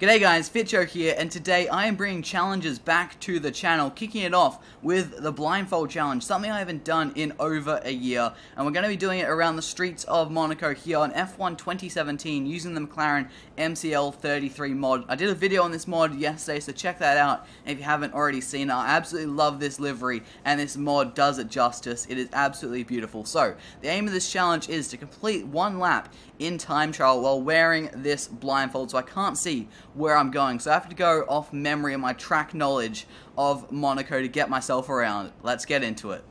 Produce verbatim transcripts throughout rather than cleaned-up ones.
G'day guys, Fitcho here, and today I am bringing challenges back to the channel, kicking it off with the blindfold challenge, something I haven't done in over a year, and we're going to be doing it around the streets of Monaco here on F one twenty seventeen using the McLaren M C L thirty-three mod. I did a video on this mod yesterday, so check that out if you haven't already seen it. I absolutely love this livery, and this mod does it justice. It is absolutely beautiful. So, the aim of this challenge is to complete one lap in time trial while wearing this blindfold, so I can't see where I'm going, so I have to go off memory and my track knowledge of Monaco to get myself around. Let's get into it.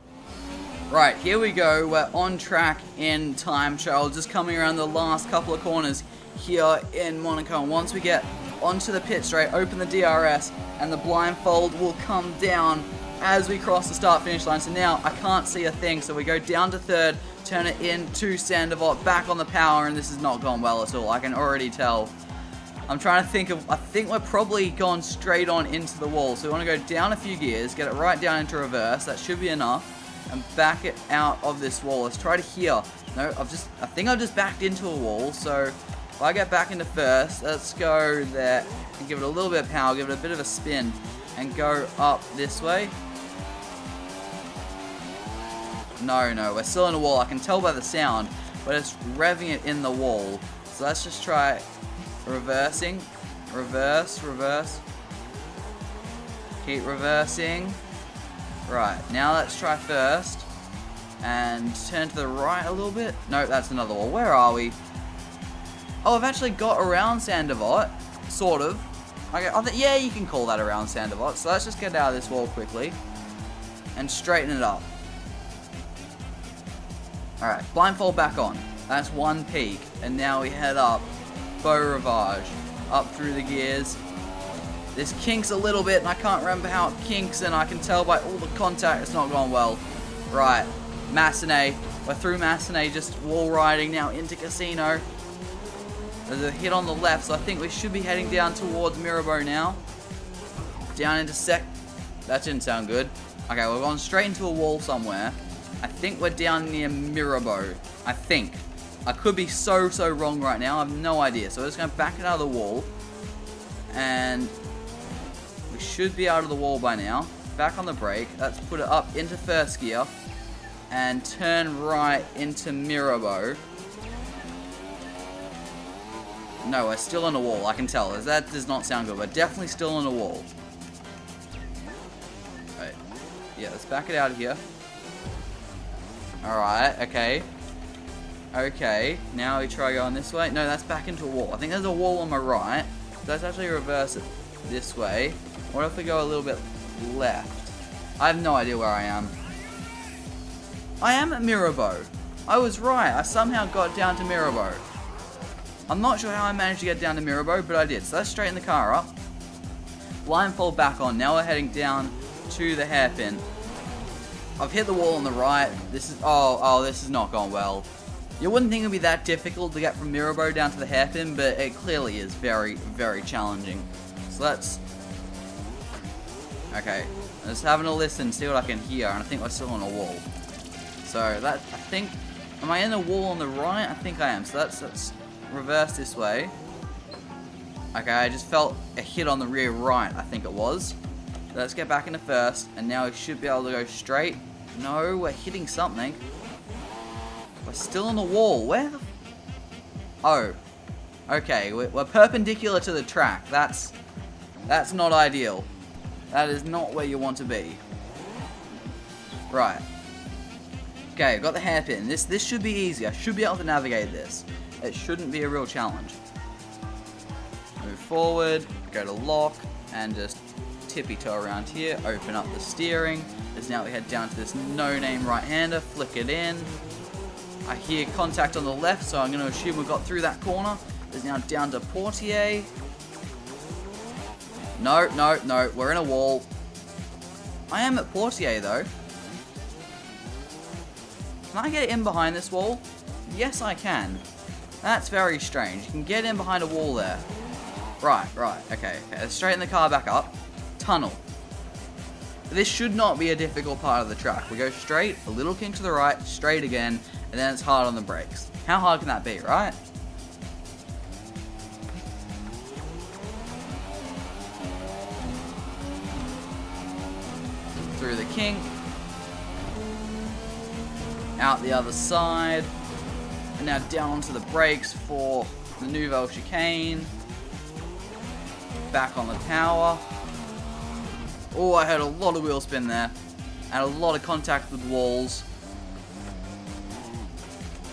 Right, here we go, we're on track in time trial, just coming around the last couple of corners here in Monaco, and once we get onto the pit straight, open the D R S, and the blindfold will come down as we cross the start finish line. So now I can't see a thing, so we go down to third, turn it into Sainte Devote, back on the power, and this has not gone well at all, I can already tell. I'm trying to think of, I think we're probably gone straight on into the wall, so we want to go down a few gears, get it right down into reverse, that should be enough, and back it out of this wall. Let's try to here. No, I've just, I think I've just backed into a wall, so if I get back into first, let's go there, and give it a little bit of power, give it a bit of a spin, and go up this way. No, no, we're still in a wall, I can tell by the sound, but it's revving it in the wall, so let's just try reversing, reverse, reverse, keep reversing. Right, now let's try first, and turn to the right a little bit. No, that's another wall. Where are we? Oh, I've actually got around Sainte Devote, sort of. Okay, I think, yeah, you can call that around Sainte Devote, so let's just get out of this wall quickly, and straighten it up. Alright, blindfold back on. That's one peak, and now we head up Beau Ravage, up through the gears. This kinks a little bit, and I can't remember how it kinks, and I can tell by all the contact it's not gone well. Right, Massenet, we're through Massenet, just wall riding now into Casino. There's a hit on the left, so I think we should be heading down towards Mirabeau now. Down into sec, that didn't sound good. Okay, we're going straight into a wall somewhere. I think we're down near Mirabeau, I think. I could be so, so wrong right now. I have no idea. So we're just going to back it out of the wall. And we should be out of the wall by now. Back on the brake. Let's put it up into first gear. And turn right into Mirabeau. No, we're still on a wall. I can tell. That does not sound good. We're definitely still on a wall. Right. Yeah, let's back it out of here. Alright, okay. Okay, now we try going this way. No, that's back into a wall. I think there's a wall on my right. Let's actually reverse it this way. What if we go a little bit left? I have no idea where I am. I am at Mirabeau. I was right. I somehow got down to Mirabeau. I'm not sure how I managed to get down to Mirabeau, but I did. So let's straighten the car up. Blindfold back on. Now we're heading down to the hairpin. I've hit the wall on the right. This is... Oh, oh, this has not gone well. You wouldn't think it would be that difficult to get from Mirabeau down to the hairpin, but it clearly is very, very challenging. So let's... Okay, I'm just having a listen, see what I can hear, and I think we're still on a wall. So that, I think... Am I in a wall on the right? I think I am, so let's, let's reverse this way. Okay, I just felt a hit on the rear right, I think it was. So let's get back into first, and now we should be able to go straight. No, we're hitting something. We're still on the wall. Where the... Oh. Okay, we're, we're perpendicular to the track. That's... That's not ideal. That is not where you want to be. Right. Okay, got the hairpin. This, this should be easy. I should be able to navigate this. It shouldn't be a real challenge. Move forward. Go to lock. And just tippy-toe around here. Open up the steering. As now we head down to this no-name right-hander. Flick it in. I hear contact on the left, so I'm going to assume we got through that corner. It's now down to Portier. No, no, no, we're in a wall. I am at Portier, though. Can I get in behind this wall? Yes, I can. That's very strange. You can get in behind a wall there. Right, right, okay. okay. Let's straighten the car back up. Tunnel. This should not be a difficult part of the track. We go straight, a little kink to the right, straight again, and then it's hard on the brakes. How hard can that be, right? through the kink, out the other side, and now down onto the brakes for the Nouvelle Chicane, back on the power. Oh, I had a lot of wheel spin there, and a lot of contact with walls.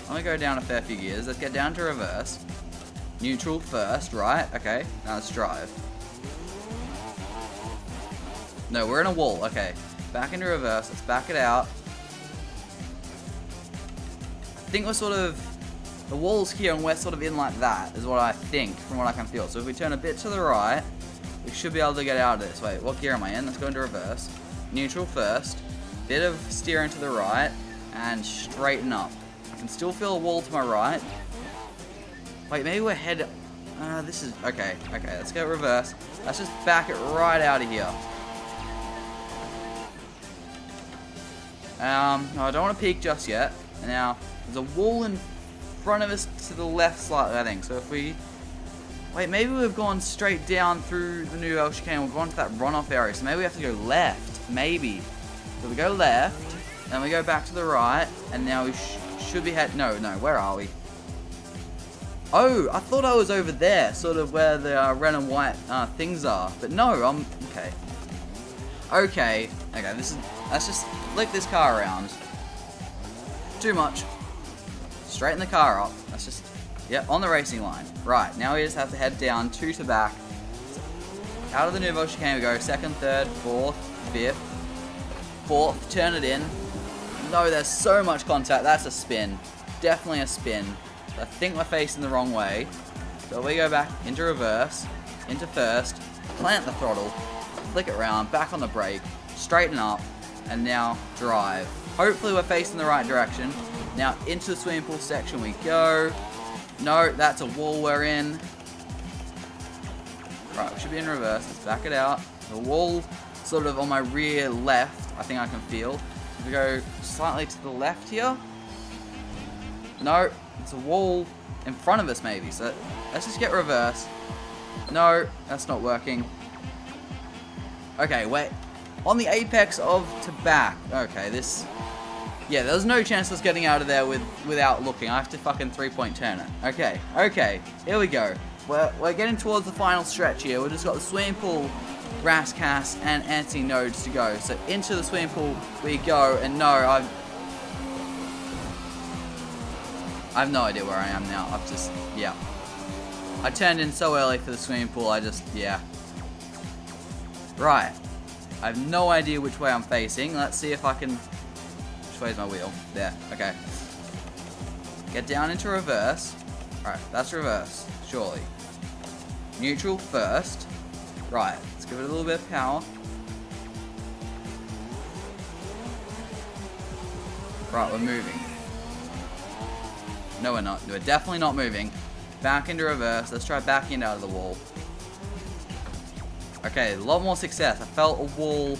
I'm gonna go down a fair few gears. Let's get down to reverse. Neutral first, right? Okay, now let's drive. No, we're in a wall. Okay, back into reverse. Let's back it out. I think we're sort of... the wall's here and we're sort of in like that, is what I think, from what I can feel. So if we turn a bit to the right, we should be able to get out of this. Wait, what gear am I in? Let's go into reverse. Neutral first. Bit of steering to the right, and straighten up. I can still feel a wall to my right. Wait, maybe we're head... Uh, this is... Okay, okay, let's go reverse. Let's just back it right out of here. Um, no, I don't want to peek just yet. And now, there's a wall in front of us to the left slightly, I think. So if we... Wait, maybe we've gone straight down through the Nouvelle Chicane. We've gone to that runoff area. So maybe we have to go left. Maybe. So we go left, then we go back to the right, and now we sh should be head... No, no, where are we? Oh, I thought I was over there, sort of where the uh, red and white uh, things are, but no, I'm... Okay. Okay, okay, this is... Let's just lick this car around. Too much. Straighten the car up. That's just... Yep, on the racing line. Right, now we just have to head down two to back. Out of the Nouvelle Chicane we go. Second, third, fourth, fifth. Fourth, turn it in. No, there's so much contact. That's a spin. Definitely a spin. I think we're facing the wrong way. So we go back into reverse, into first, plant the throttle, flick it around, back on the brake, straighten up, and now drive. Hopefully we're facing the right direction. Now into the swimming pool section we go. No, that's a wall we're in. Right, we should be in reverse. Let's back it out. The wall sort of on my rear left, I think I can feel. We go slightly to the left here. No, it's a wall in front of us maybe, so let's just get reverse. No, that's not working. Okay, wait. On the apex of to back. Okay, this... Yeah, there's no chance of us getting out of there with without looking. I have to fucking three-point turn it. Okay, okay, here we go. We're, we're getting towards the final stretch here. We've just got the swimming pool, Rascasse, and anti-nodes to go. So into the swimming pool we go, and no, I've... I have no idea where I am now. I've just, yeah. I turned in so early for the swimming pool, I just, yeah. Right. I have no idea which way I'm facing. Let's see if I can... Which way is my wheel? There, okay. Get down into reverse. Alright, that's reverse, surely. Neutral first. Right, let's give it a little bit of power. Right, we're moving. No, we're not. We're definitely not moving. Back into reverse. Let's try backing it out of the wall. Okay, a lot more success. I felt a wall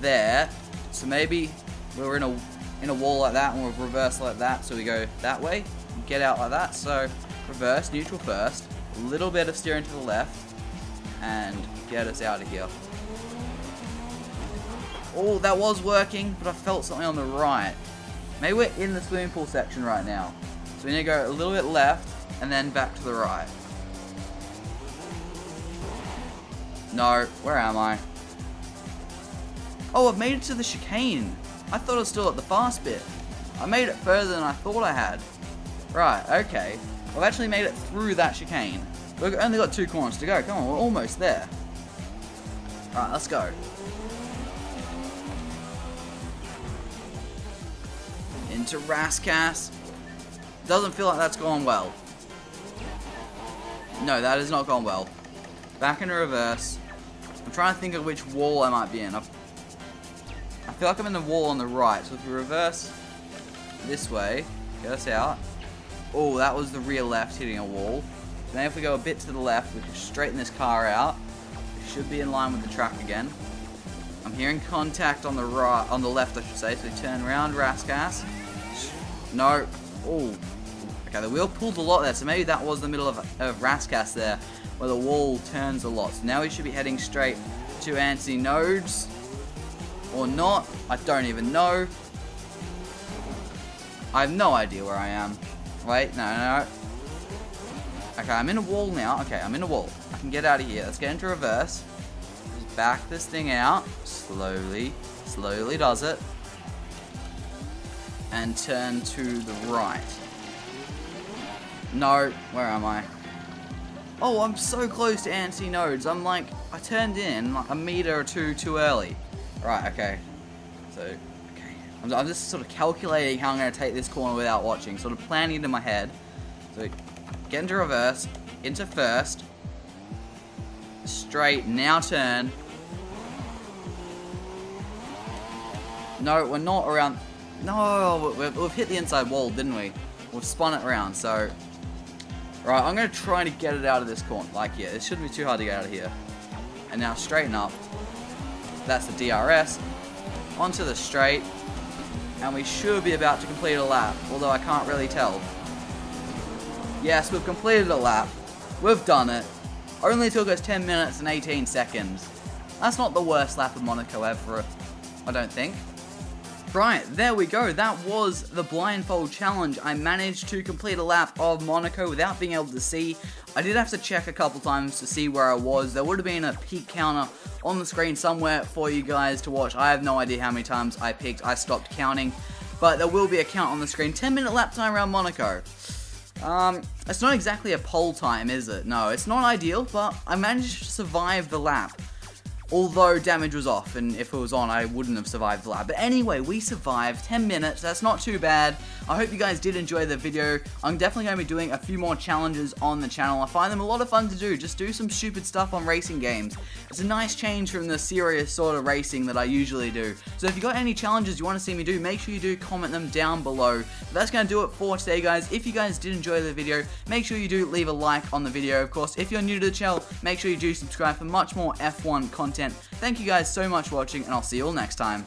there. So maybe we were in a in a wall like that and we'll reverse like that. So we go that way and get out like that. So reverse, neutral first. A little bit of steering to the left. And get us out of here. Oh, that was working, but I felt something on the right. Maybe we're in the swimming pool section right now. So we need to go a little bit left, and then back to the right. No, where am I? Oh, I've made it to the chicane. I thought I was still at the fast bit. I made it further than I thought I had. Right, okay. I've actually made it through that chicane. We've only got two corners to go. Come on, we're almost there. Right, let's go. Into Rascasse. Doesn't feel like that's gone well. No, that has not gone well. Back into reverse. I'm trying to think of which wall I might be in. I've, I feel like I'm in the wall on the right. So if we reverse this way, get us out. Oh, that was the rear left hitting a wall. Then if we go a bit to the left, we can straighten this car out. It should be in line with the track again. I'm hearing contact on the right, on the left, I should say. So we turn around, Rascasse. No. Oh. Okay, the wheel pulled a lot there, so maybe that was the middle of, of Rascasse there, where the wall turns a lot. So now we should be heading straight to anti-nodes. Or not. I don't even know. I have no idea where I am. Wait, no, no, no. Okay, I'm in a wall now. Okay, I'm in a wall. I can get out of here. Let's get into reverse. Just back this thing out. Slowly. Slowly does it. And turn to the right. No. Where am I? Oh, I'm so close to anti-nodes. I'm like, I turned in like a meter or two too early. Right, okay. So, okay. I'm, I'm just sort of calculating how I'm going to take this corner without watching. Sort of planning it in my head. So, get into reverse, into first, straight, now turn. No, we're not around. No, we've, we've hit the inside wall, didn't we? We've spun it around, so. Right, I'm going to try to get it out of this corner. Like, yeah, it shouldn't be too hard to get out of here. And now straighten up. That's the D R S. Onto the straight. And we should be about to complete a lap, although I can't really tell. Yes, we've completed a lap. We've done it. Only took us ten minutes and eighteen seconds. That's not the worst lap of Monaco ever, I don't think. Right, there we go. That was the blindfold challenge. I managed to complete a lap of Monaco without being able to see. I did have to check a couple times to see where I was. There would have been a peak counter on the screen somewhere for you guys to watch. I have no idea how many times I peaked. I stopped counting, but there will be a count on the screen. ten minute lap time around Monaco. Um, it's not exactly a pole time, is it? No, it's not ideal, but I managed to survive the lap. Although damage was off, and if it was on, I wouldn't have survived the lap. But anyway, we survived ten minutes. That's not too bad. I hope you guys did enjoy the video. I'm definitely going to be doing a few more challenges on the channel. I find them a lot of fun to do. Just do some stupid stuff on racing games. It's a nice change from the serious sort of racing that I usually do. So if you got any challenges you want to see me do, make sure you do comment them down below. But that's going to do it for today, guys. If you guys did enjoy the video, make sure you do leave a like on the video. Of course, if you're new to the channel, make sure you do subscribe for much more F one content. Thank you guys so much for watching, and I'll see you all next time.